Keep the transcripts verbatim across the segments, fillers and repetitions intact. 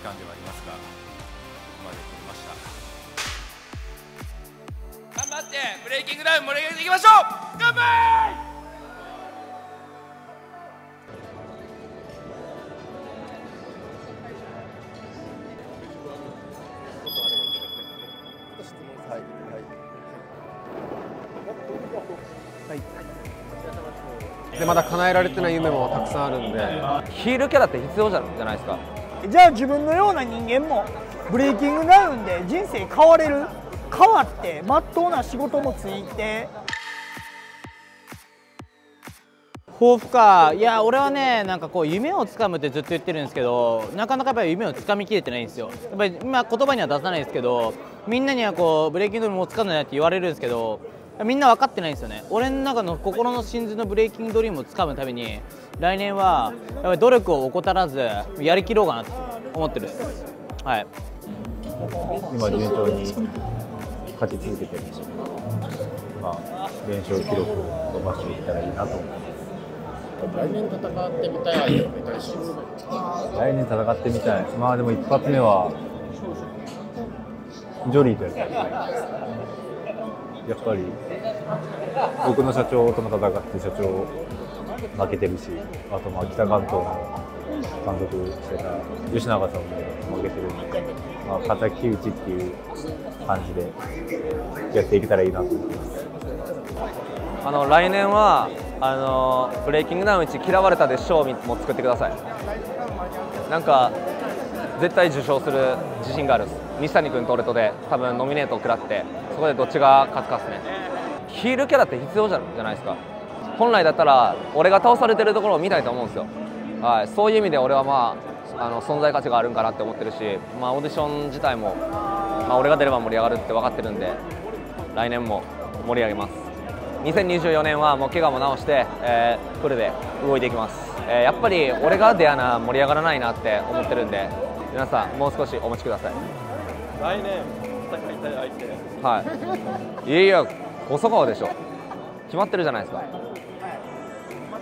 期間ではありますが、ここまで来ました。頑張ってブレイキングダウン盛り上げていきましょう。乾杯。でまだ叶えられてない夢もたくさんあるんで、ヒールキャラって必要じゃないですか。じゃあ自分のような人間もブレイキングダウンで人生変われる、変わってまっとうな仕事もついて。抱負か、いや俺はね、なんかこう夢をつかむってずっと言ってるんですけど、なかなかやっぱり夢をつかみきれてないんですよ。やっぱり今言葉には出さないですけど、みんなにはこうブレイキングダウンもつかんないって言われるんですけど、みんな分かってないんですよね。俺の中の心の真珠のブレイキングドリームをつかむために、来年はやっぱり努力を怠らずやりきろうかなと思ってるんです。はい、今順調に勝ち続けてるんですけど、まあ、連勝記録を伸ばしていったらいいなと思います。来年戦ってみたい来年戦ってみたい。まあでも一発目はジョリーとやったり、やっぱり僕の社長とも戦って社長負けてるし、あとまあ北関東の監督してた吉永さんも負けてるんで、まあ、敵討ちっていう感じでやっていけたらいいなと思ってます。あの来年はあのブレイキングダウンいち嫌われたで賞も作ってください。なんか絶対受賞する自信があるんです。西谷君と俺とで多分ノミネートを食らって、そこでどっちが勝つかっすね。ヒールキャラって必要じゃないですか。本来だったら俺が倒されてるところを見たいと思うんですよ。はい、そういう意味で俺はまあ、あの存在価値があるんかなって思ってるし、まあ、オーディション自体も、まあ、俺が出れば盛り上がるって分かってるんで、来年も盛り上げます。にせんにじゅうよねんはもう怪我も治して、えー、フルで動いていきます。えー、やっぱり俺が出やな盛り上がらないなって思ってるんで、皆さんもう少しお待ちください。来年戦いたい相手、はい、いやいや細川でしょ、決まってるじゃないですか。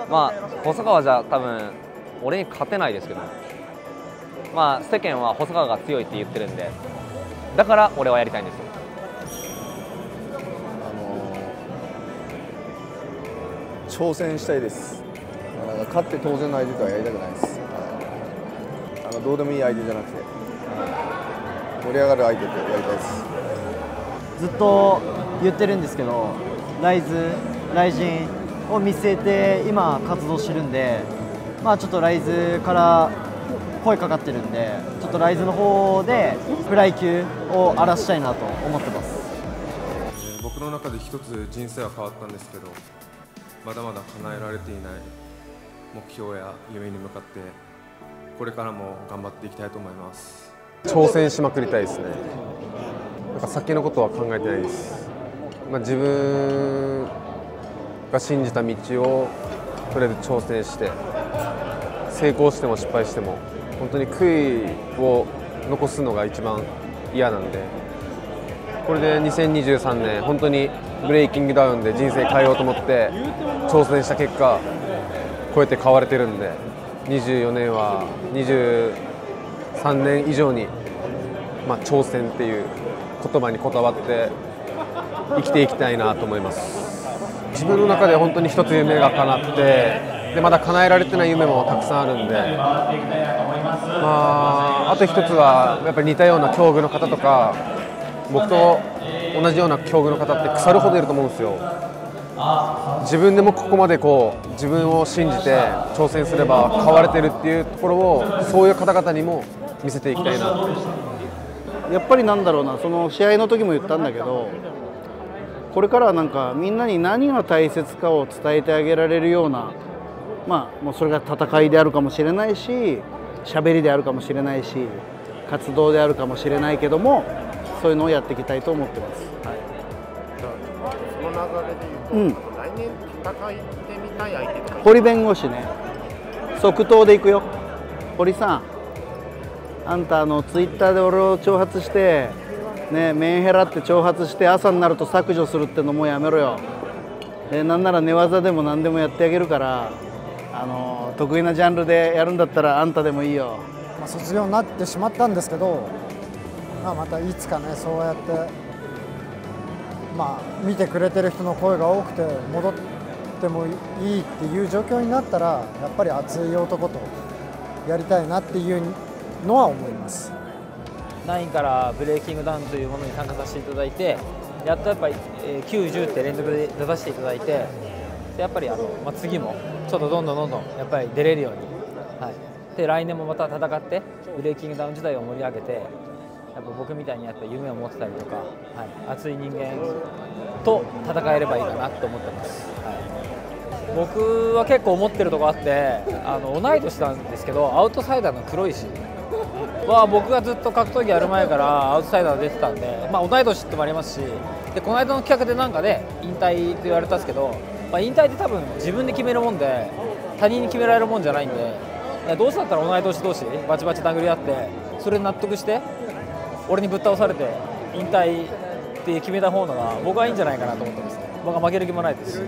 まあ細川じゃ多分俺に勝てないですけど、まあ世間は細川が強いって言ってるんで、だから俺はやりたいんですよ。あのー、挑戦したいです。勝って当然の相手とはやりたくないです。あのどうでもいい相手じゃなくて、盛り上がる相手とやりたいです。ずっと言ってるんですけど、ライズ、ライジンを見据えて今活動してるんで、まあちょっとライズから声かかってるんで、ちょっとライズの方でフライ級を荒らしたいなと思ってます。僕の中で一つ人生は変わったんですけど、まだまだ叶えられていない目標や夢に向かって、これからも頑張っていきたいと思います。挑戦しまくりたいですね。なんか先のことは考えてないです。まあ、自分が信じた道をとりあえず挑戦して、成功しても失敗しても本当に悔いを残すのが一番嫌なんで、これでにせんにじゅうさんねん本当にブレイキングダウンで人生変えようと思って挑戦した結果、こうやって買われてるんで、にじゅうよねんはにじゅうさんねん以上に、まあ、挑戦っていう言葉にこだわって生きていきたいなと思います。自分の中で本当に一つ夢が叶って、でまだ叶えられてない夢もたくさんあるんで、まあ、あと一つはやっぱり似たような境遇の方とか、僕と同じような境遇の方って腐るほどいると思うんですよ。自分でもここまでこう自分を信じて挑戦すれば変われてるっていうところを、そういう方々にも見せていきたいな。やっぱりなんだろうな、その試合の時も言ったんだけど、これからはなんかみんなに何が大切かを伝えてあげられるような、まあもうそれが戦いであるかもしれないし、喋りであるかもしれないし、活動であるかもしれないけども、そういうのをやっていきたいと思ってます。はい、その流れで言うと、うん、来年戦ってみたい相手とか、堀弁護士ね、即答でいくよ。堀さん、あんたあのツイッターで俺を挑発して、ね、メンヘラって挑発して朝になると削除するってのもうやめろよ。でなんなら寝技でも何でもやってあげるから、あの得意なジャンルでやるんだったらあんたでもいいよ。卒業になってしまったんですけど、まあ、またいつかね、そうやって、まあ、見てくれてる人の声が多くて戻ってもいいっていう状況になったら、やっぱり熱い男とやりたいなっていうのは思います。きゅうからブレイキングダウンというものに参加させていただいて、やっとやっぱりきゅう、じゅうって連続で出させていただいて、やっぱりあの、まあ、次もちょっとどんどんどんどんやっぱり出れるように、はい、で来年もまた戦ってブレイキングダウン時代を盛り上げて、やっぱ僕みたいにやっぱ夢を持ってたりとか、はい、熱い人間と戦えればいいかなと思ってます、はい、僕は結構思ってるとこあって、あの同い年なんですけど、アウトサイダーの黒石は僕がずっと格闘技やる前からアウトサイダー出てたんで、まあ、同い年ってもありますし、でこの間の企画でなんかで、ね、引退って言われたんですけど、まあ、引退って多分自分で決めるもんで他人に決められるもんじゃないんで、どうせだったら同い年同士バチバチ殴り合って、それ納得して俺にぶっ倒されて引退って決めた方のが僕はいいんじゃないかなと思ってます、ね、僕は負ける気もないですし、引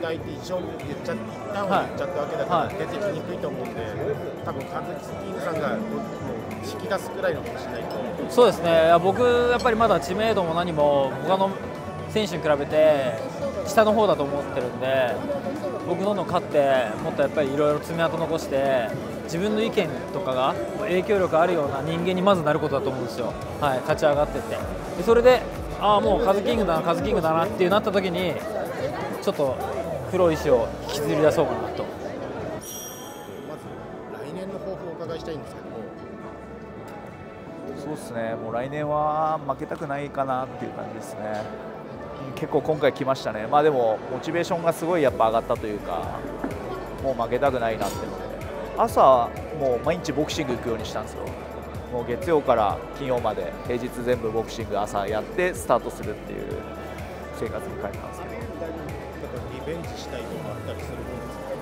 退って一応言っちゃったわけだから出てきにくいと思うんで、多分カズキスキングさんが引き出すくらいのことしないと。そうですね、僕やっぱりまだ知名度も何も他の選手に比べて下の方だと思ってるんで、僕どんどん勝って、もっとやっぱりいろいろ爪痕残して、自分の意見とかが影響力あるような人間にまずなることだと思うんですよ、はい、勝ち上がってって、でそれでああもうカズキングだなカズキングだなっていうなった時に、ちょっと黒い石を引きずり出そうかなと。まず来年の抱負をお伺いしたいんですけども。そうですね、もう来年は負けたくないかなっていう感じですね。結構今回来ましたね、まあ、でもモチベーションがすごいやっぱ上がったというか、もう負けたくないなってので、朝、もう毎日ボクシング行くようにしたんですよ、もう月曜から金曜まで、平日全部ボクシング、朝やってスタートするっていう生活に変えたんですけど、リベンジしたいとかあったりするんですか？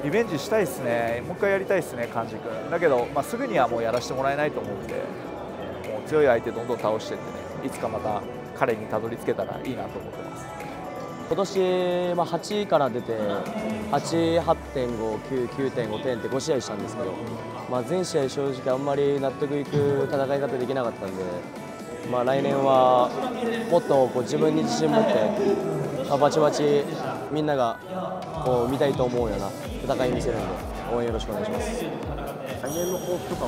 リベンジしたいですね、もう一回やりたいですね、寛治君、だけど、まあ、すぐにはもうやらせてもらえないと思うんで、もう強い相手、どんどん倒していってね、いつかまた彼にたどり着けたらいいなと思ってます。今年ははちいから出て、はち、はちてんご、きゅう、きゅうてんご 点ってご試合したんですけど、まあ、全試合、正直あんまり納得いく戦い方できなかったんで、まあ、来年はもっとこう自分に自信持って、まあ、バチバチみんながこう見たいと思うような戦いを見せるので、応援よろしくお願いします。来年の抱負とかお伺いしたいです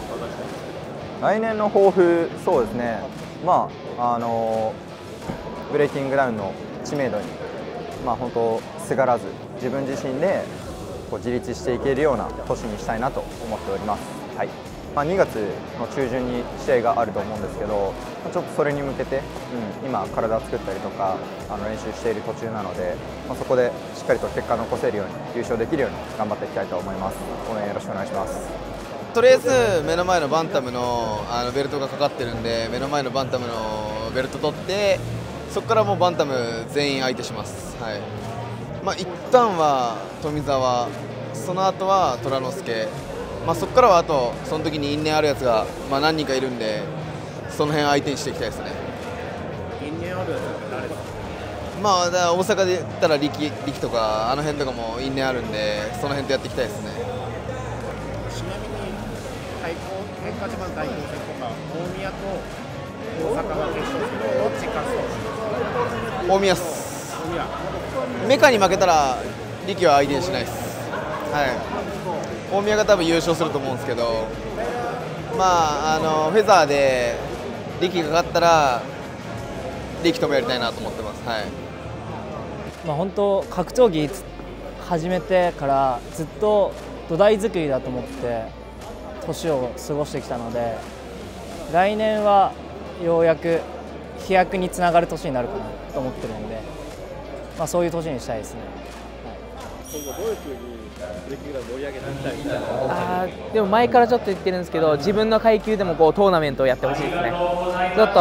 か？来年の抱負、そうですね、まああのブレイキングダウンの知名度に、まあ本当すがらず自分自身でこう自立していけるような年にしたいなと思っております、はい、まあ、にがつの中旬に試合があると思うんですけど、ちょっとそれに向けて、うん、今、体を作ったりとかあの練習している途中なので、まあ、そこでしっかりと結果を残せるように優勝できるように頑張っていきたいと思います。応援よろしくお願いします。とりあえず目の前のバンタム の, あのベルトがかかってるんで、目の前のバンタムのベルト取って、そこからもうバンタム全員相手します、はい、まあ、一旦は富澤、その後は虎之介、まあ、そこからはあとその時に因縁あるやつが、まあ、何人かいるんで、その辺相手にしていきたいですね。因縁あるやつって誰ですか？まあ、だ大阪で言ったら力力とかあの辺とかも因縁あるんで、その辺とやっていきたいですね。変化自慢代表戦とか大宮と大阪が決勝ですけど、どっち勝つと？大宮っす。メカに負けたら力は相手にしないです、はい、大宮が多分優勝すると思うんですけど、まあ、あのフェザーで力がかかったら力ともやりたいなと思ってます、はい、まあ、本当格闘技始めてからずっと土台作りだと思って年を過ごしてきたので、来年はようやく飛躍につながる年になるかなと思ってるので、まあ、そういう年にしたいですね。でも前からちょっと言ってるんですけど、自分の階級でもこうトーナメントをやってほしいですね。ちょっと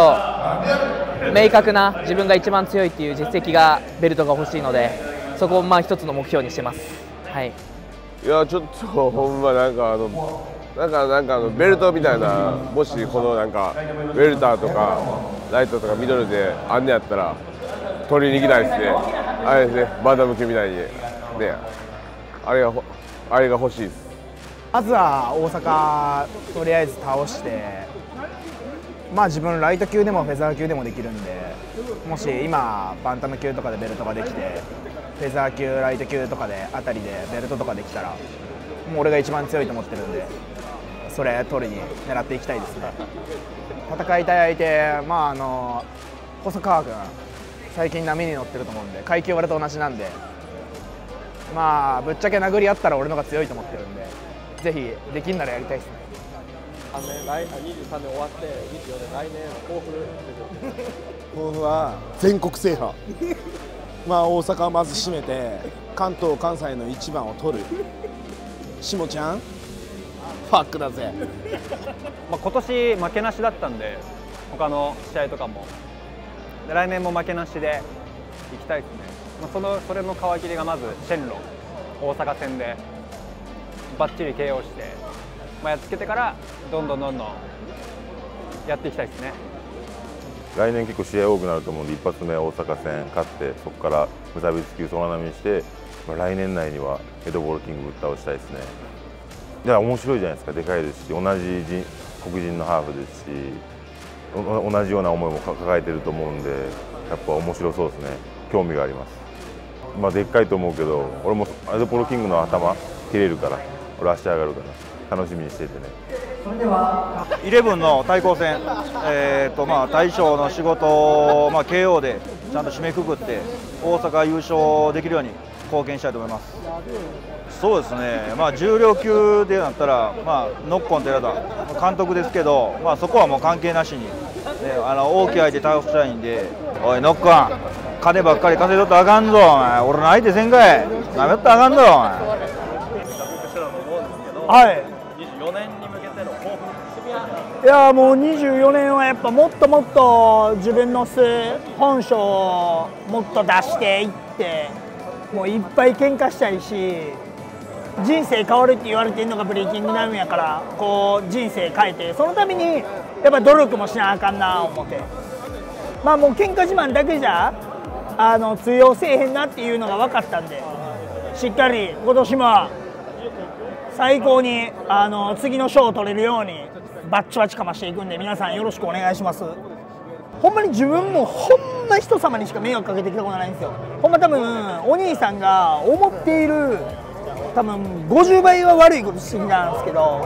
明確な自分が一番強いっていう実績がベルトが欲しいので、そこをまあ一つの目標にしてます。はい、いやちょっとほんまなんかあのなんかなんかあのベルトみたいな、もしこのなんかウェルターとかライトとかミドルであんねやったら取りに行きたいですね。あれですね、バンダム級みたいにね、あれがあれが欲しいです。まずは大阪とりあえず倒して、まあ自分ライト級でもフェザー級でもできるんで、もし今バンタム級とかでベルトができてフェザー級ライト級とかであたりでベルトとかできたら、もう俺が一番強いと思ってるんで、それ取りに狙っていきたいですね。戦いたい相手、まああの細川君最近波に乗ってると思うんで、階級割と同じなんで、まあぶっちゃけ殴り合ったら俺の方が強いと思ってるんで、ぜひできんならやりたいですね。にじゅうさんねん終わってにじゅうよねん、来年抱負抱負は全国制覇まあ大阪をまず締めて関東関西の一番を取る。しもちゃんファックだぜまあ今年負けなしだったんで、他の試合とかも来年も負けなしで行きたいですね。まあ、そのそれの皮切りがまずシェンロン大阪戦でばっちり ケーオー して、まあ、やっつけてからどんどんどんどんやっていきたいですね。来年結構試合多くなると思うんで、一発目大阪戦勝ってそこから無差別級その並みにして、まあ、来年内にはヘッドボールキングぶっ倒したいですね。では面白いじゃないですか、でかいですし、同じ人黒人のハーフですし、同じような思いも抱えてると思うんで、やっぱ面白そうですね。興味があります。まあでっかいと思うけど、俺もヘッドボールキングの頭切れるから、俺足上がるから楽しみにしててね。それではイレブンの対抗戦、えーとまあ、大将の仕事を、まあ、ケーオー でちゃんと締めくくって大阪優勝できるように貢献したいと思います。そうですね、まあ、重量級でなったら、まあ、ノッコン寺田監督ですけど、まあ、そこはもう関係なしに、ね、あの大きい相手倒したいんで、おいノッコン、金ばっかり稼いとったらあかんぞ、俺の相手せんかい、なめったらあかんぞ。はい、にじゅうよねんに向けての抱負。いやもうにじゅうよねんはやっぱもっともっと自分の素本性をもっと出していって、もういっぱい喧嘩したいし、人生変わるって言われてるのがブレイキングダウンやから、こう人生変えて、そのためにやっぱ努力もしなあかんな思って、まあもう喧嘩自慢だけじゃあの通用せえへんなっていうのが分かったんで、しっかり今年も最高にあの次の賞を取れるようにバッチバチかましていくんで、皆さんよろしくお願いします。ほんまに自分もほんま人様にしか迷惑かけてきたことないんですよ。ほんま多分お兄さんが思っている多分ごじゅうばいは悪いことしてきたんですけど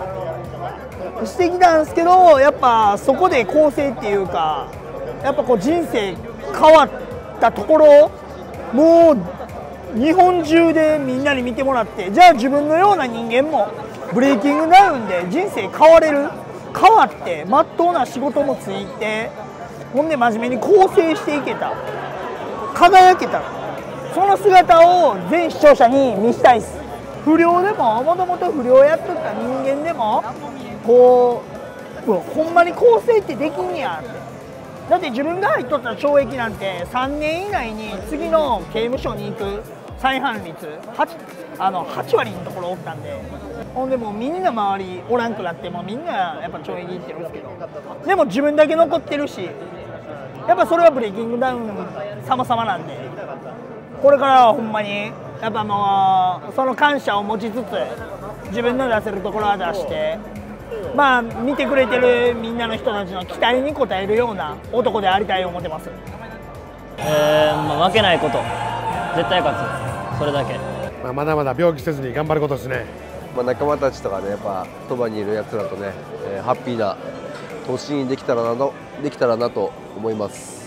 してきたんですけどやっぱそこで構成っていうか、やっぱこう人生変わったところ、もう日本中でみんなに見てもらって、じゃあ自分のような人間もブレイキングダウンで人生変われる、変わってまっとうな仕事もついて、ほんで真面目に構成していけた、輝けた、その姿を全視聴者に見せたいです。不良でももともと不良やっとった人間でもこう、ほんまに構成ってできんねやって。だって自分が入っとった懲役なんてさんねん以内に次の刑務所に行く再犯率 8, あのはち割のところおったんで、ほんでもうみんな周りおらんくなって、もうみんなやっぱ懲役行ってるんですけど、でも自分だけ残ってるし、やっぱそれはブレイキングダウン様々なんで、これからはほんまにやっぱもうその感謝を持ちつつ、自分の出せるところは出して、まあ見てくれてるみんなの人たちの期待に応えるような男でありたいと思ってます。えーまあ、負けないこと、絶対勝つ、それだけ。まあまだまだ病気せずに頑張ることですね。まあ仲間たちとかね、やっぱそばにいるやつらとね、えー、ハッピーな年にできたらなとできたらなと思います。